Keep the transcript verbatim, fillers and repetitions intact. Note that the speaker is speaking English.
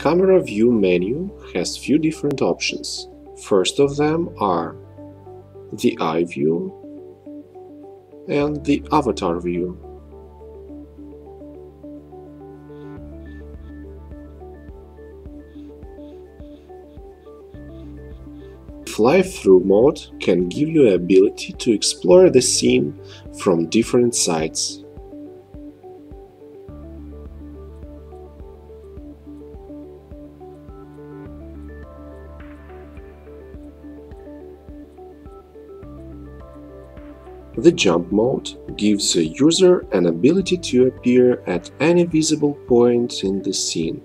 Camera view menu has few different options. First of them are the eye view and the avatar view. Fly-through mode can give you the ability to explore the scene from different sides. The jump mode gives the user an ability to appear at any visible point in the scene.